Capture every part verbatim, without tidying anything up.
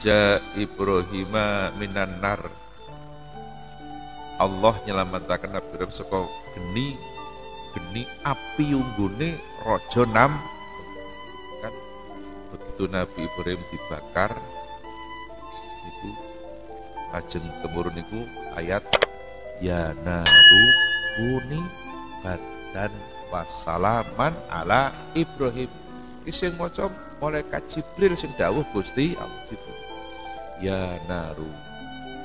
Najja Ibrahima minan nar. Allah nyelamataken Nabi Ibrahim saka geni geni api unggune raja Nam. Kan begitu Nabi Ibrahim dibakar itu ajeng temurun niku ayat ya naru kuni badan wassalaman ala Ibrahim. Kisah ngocom malaikat Jibril sing dawuh Gusti Allah. Ya naru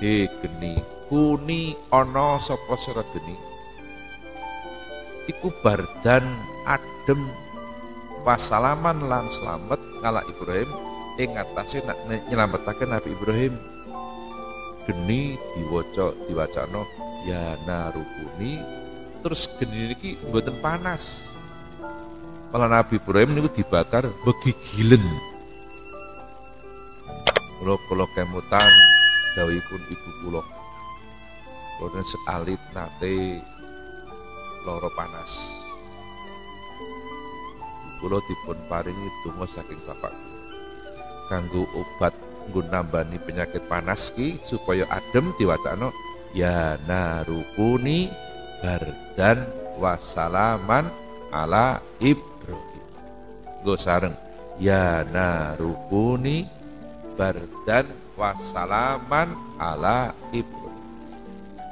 he geni kuni ana saka sira geni. Iku bardan adem wasalaman lan slamet ala Ibrahim ing atase nak nyelametaken Nabi Ibrahim. Geni diwaca diwacana ya naru kuni terus geni niki mboten panas. Malah Nabi Ibrahim niku dibakar begigilen. Kula kula kemutan dawuhipun ibu kula. Kula sekali nate lara panas. Kula dipun paringi donga saking bapak kanggo obat nggo nambani penyakit panas ki supaya adem diwacana ya narukuni bardan wasalaman ala Ibrahim. Nggo sareng ya narukuni bardan wasalaman ala Ibrahim.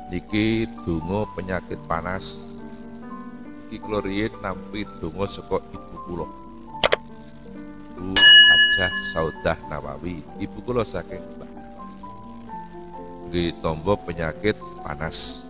Niki donga penyakit panas. Niki kula riyin nampi donga saka ibu kula. Bu Ajah Saudah Nawawi, ibu kula saking Mbah. Nggih tombo penyakit panas.